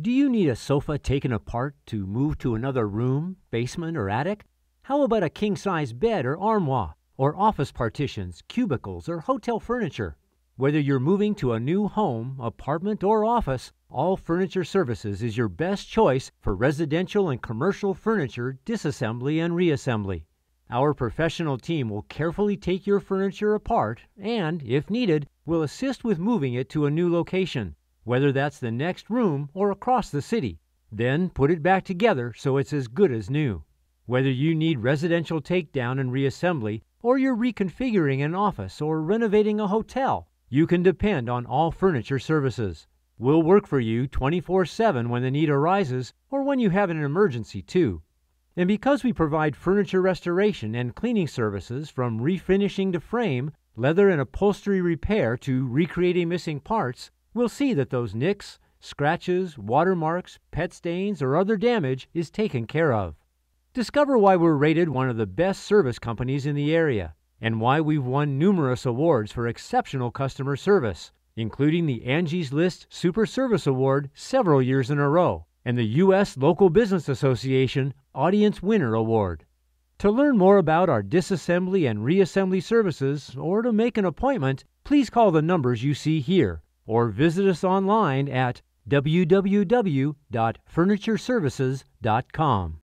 Do you need a sofa taken apart to move to another room, basement, or attic? How about a king-size bed or armoire, or office partitions, cubicles, or hotel furniture? Whether you're moving to a new home, apartment, or office, All Furniture Services is your best choice for residential and commercial furniture disassembly and reassembly. Our professional team will carefully take your furniture apart and, if needed, will assist with moving it to a new location, whether that's the next room or across the city. Then put it back together so it's as good as new. Whether you need residential takedown and reassembly, or you're reconfiguring an office or renovating a hotel, you can depend on All Furniture Services. We'll work for you 24/7 when the need arises or when you have an emergency too. And because we provide furniture restoration and cleaning services from refinishing to frame, leather and upholstery repair to recreating missing parts, we'll see that those nicks, scratches, watermarks, pet stains, or other damage is taken care of. Discover why we're rated one of the best service companies in the area and why we've won numerous awards for exceptional customer service, including the Angie's List Super Service Award several years in a row and the U.S. Local Business Association Audience Winner Award. To learn more about our disassembly and reassembly services or to make an appointment, please call the numbers you see here, or visit us online at www.furnitureservices.com.